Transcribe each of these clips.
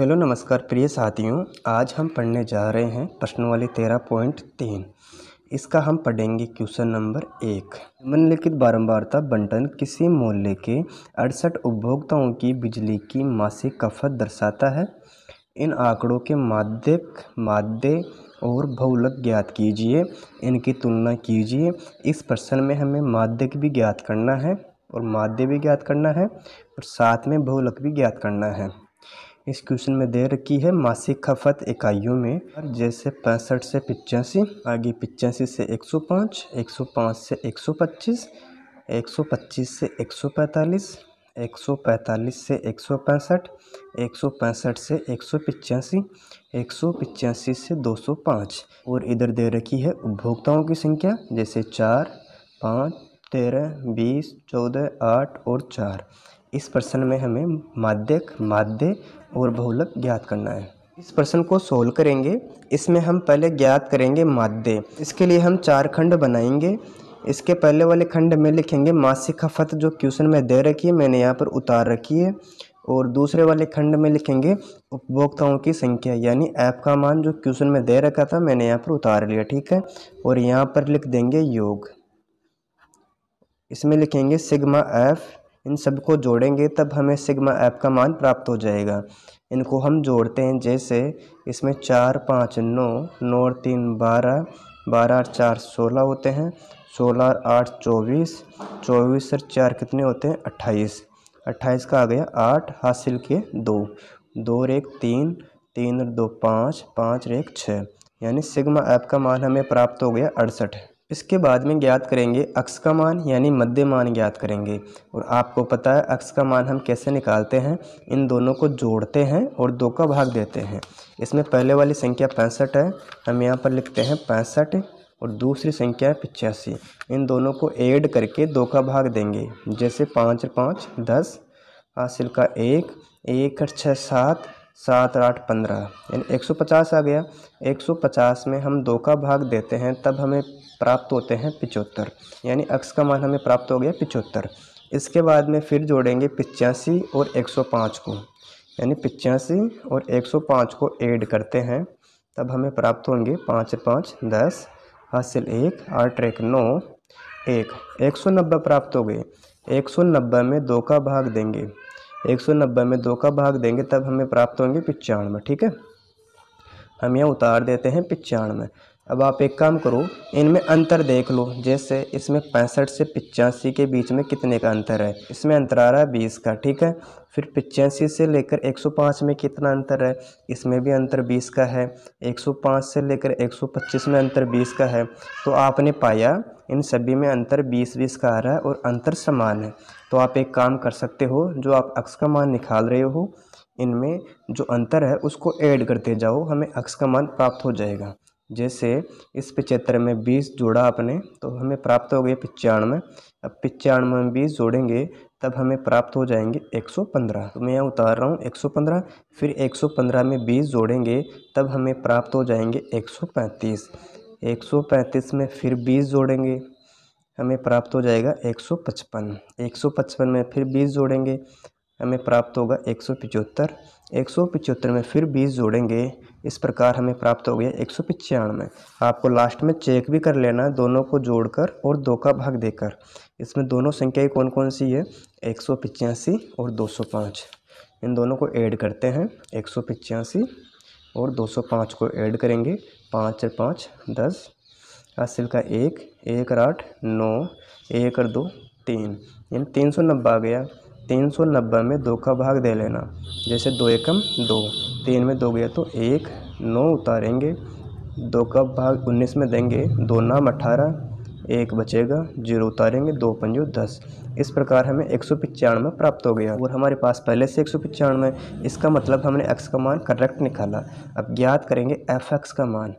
Hello नमस्कार प्रिय साथियों, आज हम पढ़ने जा रहे हैं प्रश्नावली 13.3। इसका हम पढ़ेंगे क्वेश्चन नंबर 1। निम्नलिखित बारंबारता बंटन किसी मूल्य के 68 उपभोक्ताओं की बिजली की मासिक खपत दर्शाता है। इन आंकड़ों के माध्य और बहुलक ज्ञात कीजिए, इनकी तुलना कीजिए। इस प्रश्न में हमें माध्य भी ज्ञात करना है और माध्य भी ज्ञात करना है और साथ में बहुलक भी ज्ञात करना है। इस क्वेश्चन में दे रखी है मासिक खपत इकाइयों में, जैसे 65 से 85, आगे 85 से 105, 105 से 125, 125 से 145, 145 से 165, 165 से 185, 185 से 205। और इधर दे रखी है उपभोक्ताओं की संख्या, जैसे 4, 5, 13, 20, 14, 8 और 4। इस प्रश्न में हमें माध्य और बहुलक ज्ञात करना है। इस प्रश्न को सोल्व करेंगे। इसमें हम पहले ज्ञात करेंगे माध्य। इसके लिए हम 4 खंड बनाएंगे। इसके पहले वाले खंड में लिखेंगे मासिक खपत, जो क्वेश्चन में दे रखी है, मैंने यहाँ पर उतार रखी है। और दूसरे वाले खंड में लिखेंगे उपभोक्ताओं की संख्या, यानी ऐप का मान जो क्वेश्चन में दे रखा था, मैंने यहाँ पर उतार लिया, ठीक है। और यहाँ पर लिख देंगे योग। इसमें लिखेंगे सिग्मा एफ। इन सबको जोड़ेंगे तब हमें सिग्मा एफ का मान प्राप्त हो जाएगा। इनको हम जोड़ते हैं, जैसे इसमें 4, 5, 9, 9 और 3, 12, 12 और 4, 16 होते हैं, 16 और 8, 24, 24 और 4 कितने होते हैं, 28, 28 का आ गया 8, हासिल के 2, 2 और 1, 3, 3 और 2, 5, 5 और 1, 6, यानी सिग्मा एफ का मान हमें प्राप्त हो गया 68। इसके बाद में ज्ञात करेंगे अक्ष का मान, यानी मध्य मान ज्ञात करेंगे। और आपको पता है अक्ष का मान हम कैसे निकालते हैं, इन दोनों को जोड़ते हैं और 2 का भाग देते हैं। इसमें पहले वाली संख्या 65 है, हम यहाँ पर लिखते हैं 65, और दूसरी संख्या है 85। इन दोनों को ऐड करके 2 का भाग देंगे, जैसे 5 और 5, 10, हासिल का 1, 1 और 6, 7, 7 और 8, 15, यानी 150 आ गया। 150 में हम 2 का भाग देते हैं तब हमें प्राप्त होते हैं 75, यानी अक्ष का मान हमें प्राप्त हो गया 75। इसके बाद में फिर जोड़ेंगे 85 और 105 को, यानी 85 और 105 को ऐड करते हैं तब हमें प्राप्त होंगे 5 और 5, 10, हासिल 1, 8 और 1, 9, 1, 190 प्राप्त हो गए। 190 में 2 का भाग देंगे, 190 में 2 का भाग देंगे तब हमें प्राप्त होंगे 95, ठीक है। हम यहाँ उतार देते हैं 95। अब आप एक काम करो, इनमें अंतर देख लो, जैसे इसमें 65 से 85 के बीच में कितने का अंतर है, इसमें अंतर आ रहा है 20 का, ठीक है। फिर 85 से लेकर 105 में कितना अंतर है, इसमें भी अंतर 20 का है। 105 से लेकर 125 में अंतर 20 का है। तो आपने पाया इन सभी में अंतर 20-20 का आ रहा है और अंतर समान है। तो आप एक काम कर सकते हो, जो आप अक्ष का मान निकाल रहे हो, इनमें जो अंतर है उसको ऐड करते जाओ, हमें अक्ष का मान प्राप्त हो जाएगा। जैसे इस 75 में 20 जोड़ा आपने तो हमें प्राप्त हो गए 95। अब 95 में 20 जोड़ेंगे तब हमें प्राप्त हो जाएंगे 115। तो मैं यहाँ उतार रहा हूँ 115। फिर 115 में 20 जोड़ेंगे तब हमें प्राप्त हो जाएंगे 135। 135 में फिर 20 जोड़ेंगे, हमें प्राप्त हो जाएगा 155। 155 में फिर 20 जोड़ेंगे, हमें प्राप्त होगा 175। 175 में फिर 20 जोड़ेंगे, इस प्रकार हमें प्राप्त हो गया 195। आपको लास्ट में चेक भी कर लेना, दोनों को जोड़कर और 2 का भाग देकर। इसमें दोनों संख्याएँ कौन कौन सी है, 185 और 205। इन दोनों को ऐड करते हैं, 185 और 205 को ऐड करेंगे, 5 और 5, 10, हासिल का 1, 1 और 8, 9, 1 और 2, 3, यानी 390 आ गया। 390 में 2 का भाग दे लेना, जैसे 2 एकम 2, 3 में 2 गया तो 1, 9 उतारेंगे, 2 का भाग 19 में देंगे, 2 नाम 18, 1 बचेगा, 0 उतारेंगे, 2 पंजो 10। इस प्रकार हमें 195 प्राप्त हो गया। और हमारे पास पहले से 195, इसका मतलब हमने अक्ष का मान करेक्ट निकाला। अब ज्ञात करेंगे एफ एक्स का मान।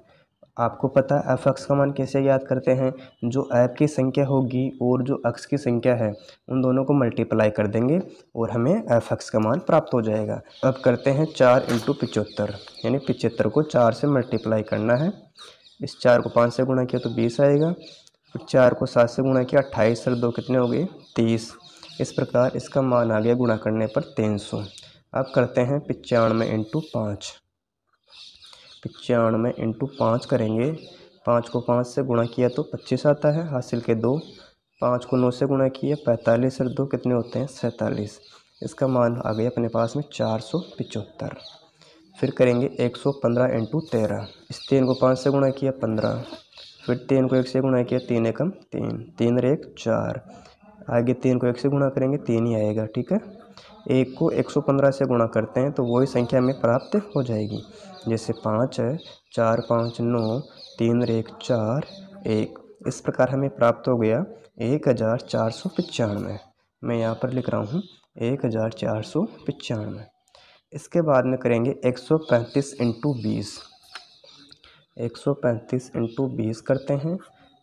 आपको पता है एफ एक्स का मान कैसे याद करते हैं, जो ऐप की संख्या होगी और जो अक्ष की संख्या है, उन दोनों को मल्टीप्लाई कर देंगे और हमें एफ एक्स का मान प्राप्त हो जाएगा। अब करते हैं 4 × 75, यानी 75 को 4 से मल्टीप्लाई करना है। इस 4 को 5 से गुणा किया तो 20 आएगा, फिर 4 को 7 से गुणा किया 28 और 2 कितने हो गए, 30। इस प्रकार इसका मान आ गया गुणा करने पर 300। अब करते हैं 95 इंटू 5। 95 इंटू 5 करेंगे, 5 को 5 से गुणा किया तो 25 आता है, हासिल के 2। 5 को 9 से गुणा किया 45 और 2 कितने होते हैं 47। इसका मान आ गया अपने पास में 475। फिर करेंगे 115 इंटू 13। इस 3 को 5 से गुणा किया 15, फिर 3 को 1 से गुणा किया 3 एकम 3, 3 और 1 4। आगे 3 को 1 से गुणा करेंगे 3 ही आएगा, ठीक है। 1 को 115 से गुणा करते हैं तो वही संख्या हमें प्राप्त हो जाएगी, जैसे 5 है, 4 5 9, 3 और 1 4 1। इस प्रकार हमें प्राप्त हो गया 1495। मैं यहाँ पर लिख रहा हूँ 1495। इसके बाद में करेंगे 135 इंटू 20। 135 इंटू 20 करते हैं।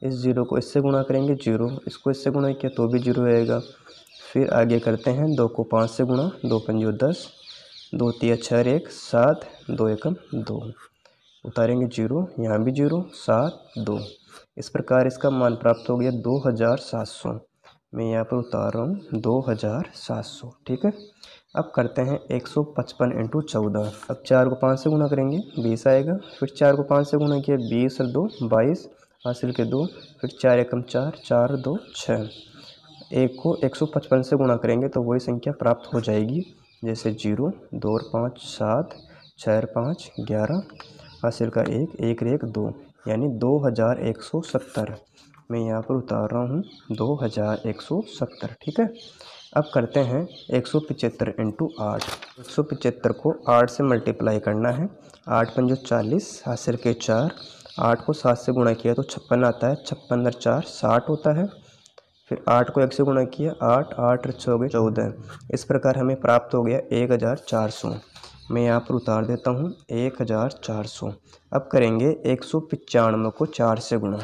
इस 0 को इससे गुणा करेंगे 0, इसको इससे गुणा किया तो भी 0 आएगा। फिर आगे करते हैं 2 को 5 से गुणा, 2 5 10, 2 3 6 1 7, 2 एकम 2। उतारेंगे 0, यहाँ भी 0 7 2। इस प्रकार इसका मान प्राप्त हो गया 2700। मैं यहाँ पर उतार रहा हूँ 2700, ठीक है। अब करते हैं 155 इंटू 14। अब 4 को 5 से गुणा करेंगे 20 आएगा, फिर 4 को 5 से गुणा किया 20 और 2 22, हासिल के 2। फिर 4 एकम 4, 4 2 6। 1 को 155 से गुणा करेंगे तो वही संख्या प्राप्त हो जाएगी, जैसे 0 2 और 5 7, 6 और 5 11, हासिल का 1 1 और 1 2, यानी 2170। मैं यहाँ पर उतार रहा हूँ 2170, ठीक है। अब करते हैं 175 इंटू 8। 175 को 8 से मल्टीप्लाई करना है। 8 5 40, हासिल के 4। 8 को 7 से गुणा किया तो 56 आता है, 56 और 4 60 होता है। फिर 8 को 1 से गुणा किया 8 8 और 6 हो गए 14। इस प्रकार हमें प्राप्त हो गया 1400। मैं यहाँ पर उतार देता हूँ 1400। अब करेंगे 195 को 4 से गुणा।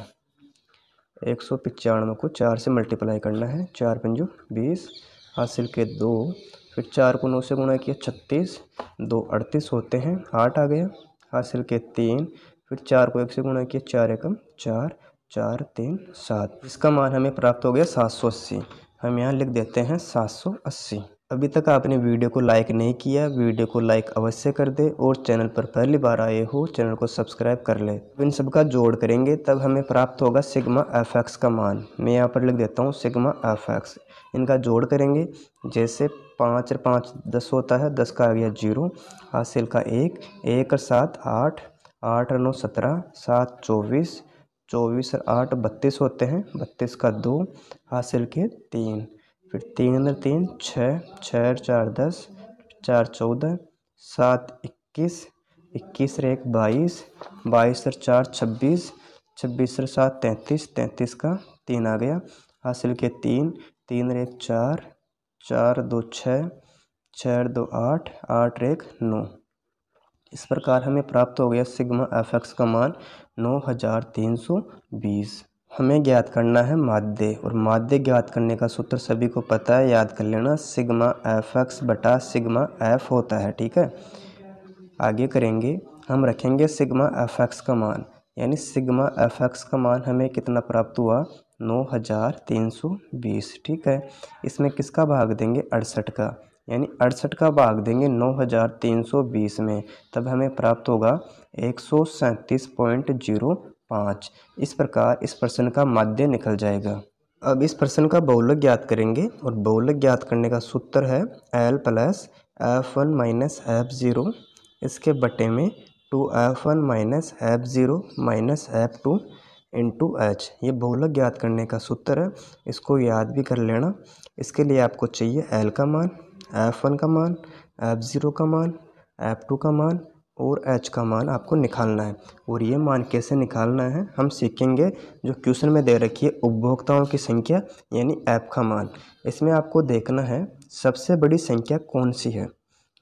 195 को 4 से मल्टीप्लाई करना है। 4 5 20, हासिल के 2। फिर 4 को 9 से गुणा किया 36, 2 38 होते हैं, 8 आ गया, हासिल के 3। फिर 4 को 1 से गुणा किया 4 एकम 4, 4 3 7। इसका मान हमें प्राप्त हो गया 780। हम यहाँ लिख देते हैं 780। अभी तक आपने वीडियो को लाइक नहीं किया, वीडियो को लाइक अवश्य कर दे, और चैनल पर पहली बार आए हो चैनल को सब्सक्राइब कर ले। इन सब का जोड़ करेंगे तब हमें प्राप्त होगा सिग्मा एफ का मान। मैं यहाँ पर लिख देता हूँ सिग्मा एफ। इनका जोड़ करेंगे, जैसे 5 और 5 10 होता है, 10 का आ गया 0, हासिल का 1। 1 और 7 8, 8 और 9 17, 7 24, 24 और 8 32 होते हैं, 32 का 2, हासिल के 3। फिर 3 और 3 6, 6 और 4 10, 4 14, 7 21, 21 और 1 22, 22 और 4 26, 26 और 7 33, 33 का 3 आ गया, हासिल के 3। 3 और 1 4, 4 2 6, 6 और 2 8, 8 और 1 9। इस प्रकार हमें प्राप्त हो गया सिग्मा एफ का मान 9320। हमें ज्ञात करना है माध्य, और माध्य ज्ञात करने का सूत्र सभी को पता है, याद कर लेना, सिग्मा एफ बटा सिग्मा एफ होता है, ठीक है। आगे करेंगे, हम रखेंगे सिग्मा एफ का मान, यानी सिग्मा एफ का मान हमें कितना प्राप्त हुआ 9320, ठीक है। इसमें किसका भाग देंगे 68 का, यानी 68 का भाग देंगे 9320 में, तब हमें प्राप्त होगा 137.05। इस प्रकार इस प्रश्न का माध्य निकल जाएगा। अब इस प्रश्न का बहुलक ज्ञात करेंगे, और बहुलक ज्ञात करने का सूत्र है L + F1 - F0 इसके बटे में 2F1 - F0 - F2 × H। ये बहुलक ज्ञात करने का सूत्र है, इसको याद भी कर लेना। इसके लिए आपको चाहिए L का मान, F1 का मान, F0 का मान, F2 का मान और H का मान आपको निकालना है। और ये मान कैसे निकालना है हम सीखेंगे, जो क्वेश्चन में दे रखी है उपभोक्ताओं की संख्या, यानी F का मान। इसमें आपको देखना है सबसे बड़ी संख्या कौन सी है,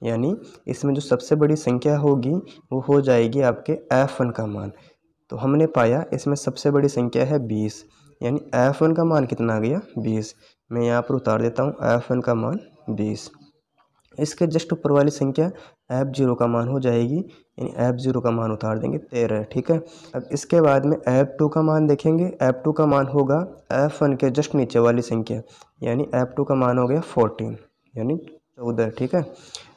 यानी इसमें जो सबसे बड़ी संख्या होगी वो हो जाएगी आपके F1 का मान। तो हमने पाया इसमें सबसे बड़ी संख्या है 20, यानी F1 का मान कितना आ गया 20। मैं यहाँ पर उतार देता हूँ F1 का मान 20। इसके जस्ट ऊपर वाली संख्या F0 का मान हो जाएगी, यानी F0 का मान उतार देंगे 13, ठीक है। अब इसके बाद में F2 का मान देखेंगे। F2 का मान होगा F1 के जस्ट नीचे वाली संख्या, यानी F2 का मान हो गया 14, यानी 14, ठीक है।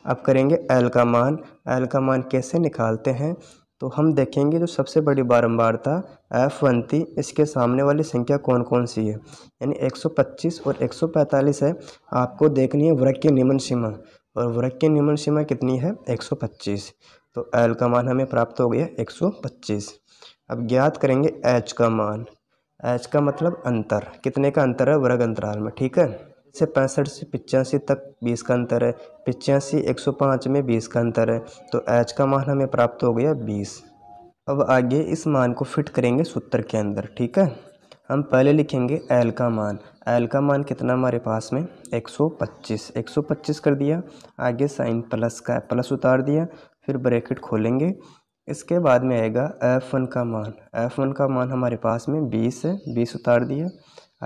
अब करेंगे एल का मान। एल का मान कैसे निकालते हैं तो हम देखेंगे जो सबसे बड़ी बारंबारता F1 थी, इसके सामने वाली संख्या कौन कौन सी है, यानी 125 और 145 है। आपको देखनी है वृक्क की निम्न सीमा, और वृक्क की निम्न सीमा कितनी है 125। तो L का मान हमें प्राप्त हो गया 125। अब ज्ञात करेंगे H का मान। H का मतलब अंतर, कितने का अंतर है वर्ग अंतराल में, ठीक है। से 65 से 85 तक 20 का अंतर है, 85 105 में 20 का अंतर है, तो H का मान हमें प्राप्त हो गया 20। अब आगे इस मान को फिट करेंगे सूत्र के अंदर, ठीक है। हम पहले लिखेंगे L का मान। L का मान कितना हमारे पास में 125, 125 कर दिया, आगे साइन प्लस का प्लस उतार दिया, फिर ब्रैकेट खोलेंगे। इसके बाद में आएगा F1 का मान। F1 का मान हमारे पास में 20 है, 20 उतार दिया,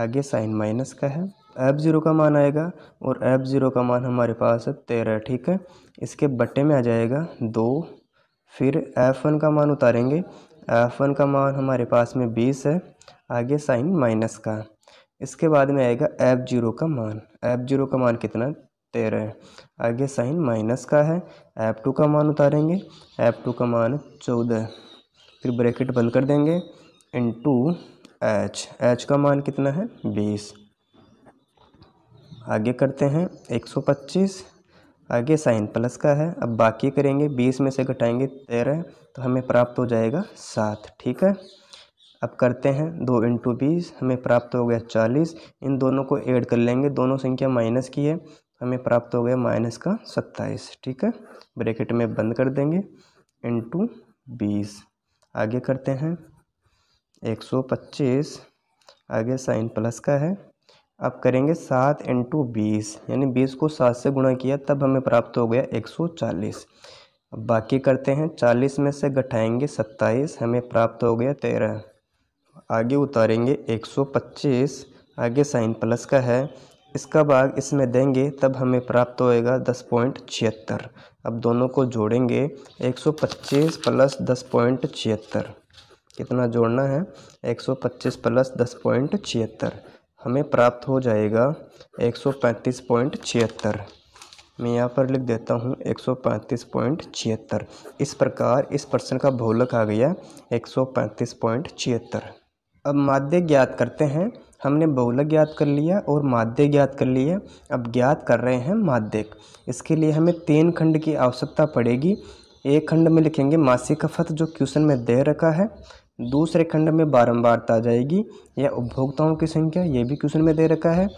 आगे साइन माइनस का है। F0 का मान आएगा और F0 का मान हमारे पास है 13, ठीक है। इसके बट्टे में आ जाएगा 2, फिर F1 का मान उतारेंगे। F1 का मान हमारे पास में 20 है, आगे साइन माइनस का। इसके बाद में आएगा F0 का मान। F0 का मान कितना 13, आगे साइन माइनस का है। F2 का मान उतारेंगे, F2 का मान 14, फिर ब्रैकेट बंद कर देंगे, इनटू H। H का मान कितना है 20, आगे करते हैं 125, आगे साइन प्लस का है। अब बाकी करेंगे, 20 में से घटाएंगे 13, तो हमें प्राप्त हो जाएगा 7, ठीक है। अब करते हैं 2 × 20, हमें प्राप्त हो गया 40। इन दोनों को ऐड कर लेंगे, दोनों संख्या माइनस की है, हमें प्राप्त हो गया माइनस का 27, ठीक है। ब्रैकेट में बंद कर देंगे, इनटू 20, आगे करते हैं 125, आगे साइन प्लस का है। अब करेंगे 7 × 20, यानी 20 को 7 से गुणा किया तब हमें प्राप्त हो गया 140। अब बाकी करते हैं, 40 में से घटाएंगे 27, हमें प्राप्त हो गया 13, आगे उतारेंगे 125, आगे साइन प्लस का है। इसका भाग इसमें देंगे तब हमें प्राप्त होएगा 10.76। अब दोनों को जोड़ेंगे, 125 प्लस 10.76, कितना जोड़ना है 125 प्लस 10.76, हमें प्राप्त हो जाएगा 135.76। मैं यहाँ पर लिख देता हूँ 135.76। इस प्रकार इस प्रश्न का बहुलक आ गया 135.76। अब माध्य ज्ञात करते हैं। हमने बहुलक ज्ञात कर लिया और माध्य ज्ञात कर लिया, अब ज्ञात कर रहे हैं माध्यक। इसके लिए हमें 3 खंड की आवश्यकता पड़ेगी। एक खंड में लिखेंगे मासिक खपत, जो क्वेश्चन में दे रखा है। दूसरे खंड में बारंबारता आ जाएगी या उपभोक्ताओं की संख्या, ये भी क्वेश्चन में दे रखा है।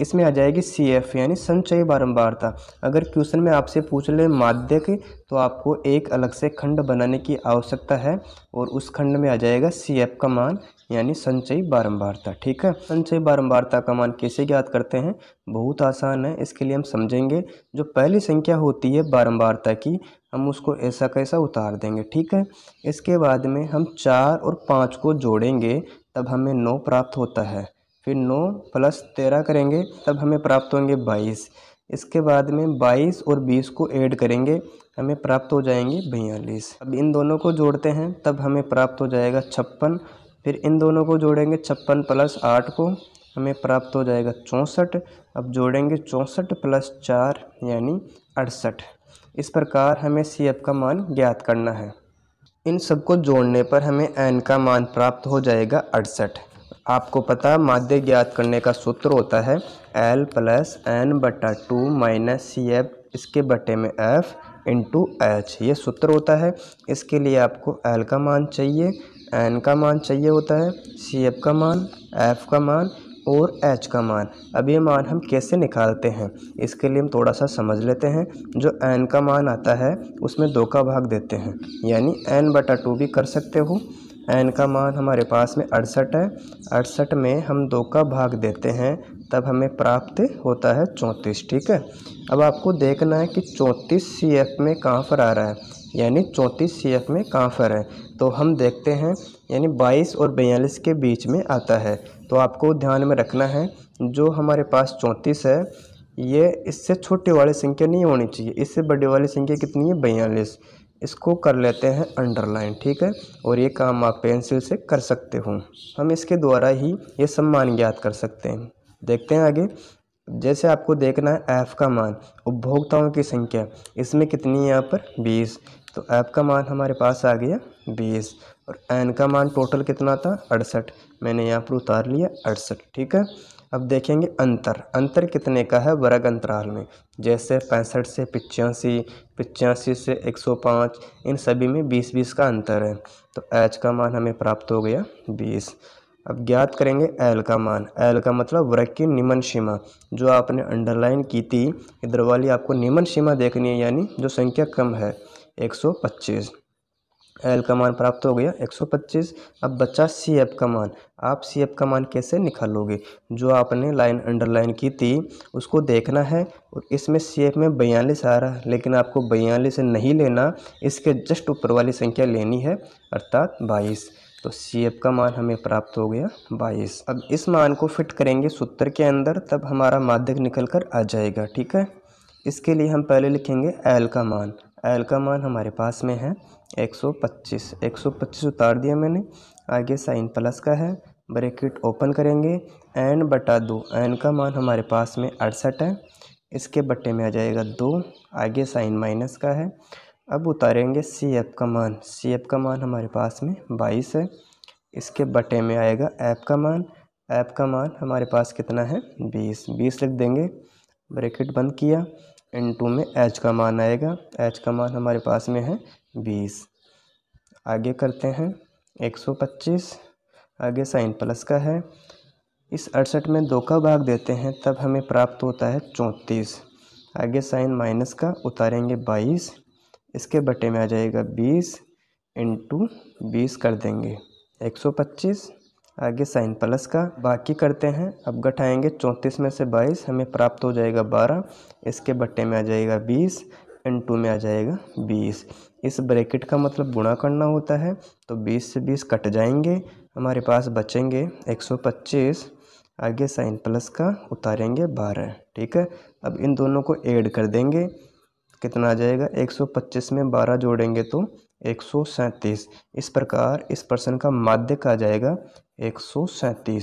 इसमें आ जाएगी CF यानी संचयी बारंबारता। अगर क्वेश्चन में आपसे पूछ ले माध्यक, तो आपको एक अलग से खंड बनाने की आवश्यकता है, और उस खंड में आ जाएगा CF का मान यानी संचयी बारंबारता, ठीक है। संचयी बारंबारता का मान कैसे ज्ञात करते हैं, बहुत आसान है। इसके लिए हम समझेंगे, जो पहली संख्या होती है बारंबारता की, हम उसको ऐसा कैसा उतार देंगे, ठीक है। इसके बाद में हम 4 और 5 को जोड़ेंगे, तब हमें 9 प्राप्त होता है। फिर 9 + 13 करेंगे, तब हमें प्राप्त होंगे 22। इसके बाद में 22 और 20 को ऐड करेंगे, हमें प्राप्त हो जाएंगे 42। अब इन दोनों को जोड़ते हैं, तब हमें प्राप्त हो जाएगा 56। फिर इन दोनों को जोड़ेंगे, 56 + 8 को, हमें प्राप्त हो जाएगा 64। अब जोड़ेंगे 64 + 4 यानी 68। इस प्रकार हमें CF का मान ज्ञात करना है। इन सबको जोड़ने पर हमें N का मान प्राप्त हो जाएगा 68। आपको पता माध्य ज्ञात करने का सूत्र होता है L + N/2 - CF, इसके बटे में F × H, ये सूत्र होता है। इसके लिए आपको L का मान चाहिए, N का मान चाहिए होता है, CF का मान, F का मान और H का मान। अब ये मान हम कैसे निकालते हैं, इसके लिए हम थोड़ा सा समझ लेते हैं। जो N का मान आता है, उसमें 2 का भाग देते हैं, यानी N/2 भी कर सकते हो। N का मान हमारे पास में 68 है, 68 में हम 2 का भाग देते हैं, तब हमें प्राप्त होता है 34, ठीक है। अब आपको देखना है कि 34 CF में कहाँ पर आ रहा है, यानी 34 CF में कहाँ पर है, तो हम देखते हैं, यानी 22 और 42 के बीच में आता है। तो आपको ध्यान में रखना है, जो हमारे पास 34 है, ये इससे छोटे वाली संख्या नहीं होनी चाहिए, इससे बड़ी वाली संख्या कितनी है 42। इसको कर लेते हैं अंडरलाइन, ठीक है, और ये काम आप पेंसिल से कर सकते हो। हम इसके द्वारा ही ये सम्मान ज्ञात कर सकते हैं। देखते हैं आगे, जैसे आपको देखना है ऐप का मान, उपभोक्ताओं की संख्या इसमें कितनी है यहाँ पर 20, तो ऐप का मान हमारे पास आ गया 20 और एन का मान टोटल कितना था 68, मैंने यहाँ पर उतार लिया 68। ठीक है, अब देखेंगे अंतर, अंतर कितने का है वर्ग अंतराल में, जैसे 65 से 85, 85 से 105, इन सभी में 20-20 का अंतर है, तो एच का मान हमें प्राप्त हो गया 20। अब ज्ञात करेंगे एल का मान, एल का मतलब वर्ग की निम्न सीमा, जो आपने अंडरलाइन की थी इधर वाली आपको निम्न सीमा देखनी है, यानी जो संख्या कम है 125, एल का मान प्राप्त हो गया 125। अब बचा सी एफ का मान, आप सी एफ का मान कैसे निकालोगे, जो आपने लाइन अंडरलाइन की थी उसको देखना है, और इसमें सी एफ में 42 आ रहा है, लेकिन आपको 42 नहीं लेना, इसके जस्ट ऊपर वाली संख्या लेनी है अर्थात 22, तो सी एफ का मान हमें प्राप्त हो गया 22। अब इस मान को फिट करेंगे सूत्र के अंदर, तब हमारा माध्यक निकल कर आ जाएगा। ठीक है, इसके लिए हम पहले लिखेंगे एल का मान, एल का मान हमारे पास में है 125, 125 उतार दिया मैंने, आगे साइन प्लस का है, ब्रैकेट ओपन करेंगे, एन बटा 2, एन का मान हमारे पास में 68 है, इसके बटे में आ जाएगा 2, आगे साइन माइनस का है। अब उतारेंगे सी एफ का मान, सी एफ का मान हमारे पास में 22 है, इसके बटे में आएगा एफ का मान, एफ का मान हमारे पास कितना है 20, 20 लिख देंगे, ब्रैकेट बंद किया, N2 में H का मान आएगा, H का मान हमारे पास में है 20। आगे करते हैं 125, आगे साइन प्लस का है, इस 68 में 2 का भाग देते हैं तब हमें प्राप्त होता है 34, आगे साइन माइनस का, उतारेंगे 22, इसके बटे में आ जाएगा 20, इनटू 20 कर देंगे 125, आगे साइन प्लस का, बाकी करते हैं। अब घटाएंगे 34 में से 22, हमें प्राप्त हो जाएगा 12, इसके बट्टे में आ जाएगा 20, इनटू में आ जाएगा 20, इस ब्रैकेट का मतलब गुणा करना होता है, तो 20 से 20 कट जाएंगे, हमारे पास बचेंगे 125, आगे साइन प्लस का, उतारेंगे 12। ठीक है, अब इन दोनों को ऐड कर देंगे, कितना आ जाएगा 125 में 12 जोड़ेंगे तो 137। इस प्रकार इस प्रश्न का माध्यक आ जाएगा 137।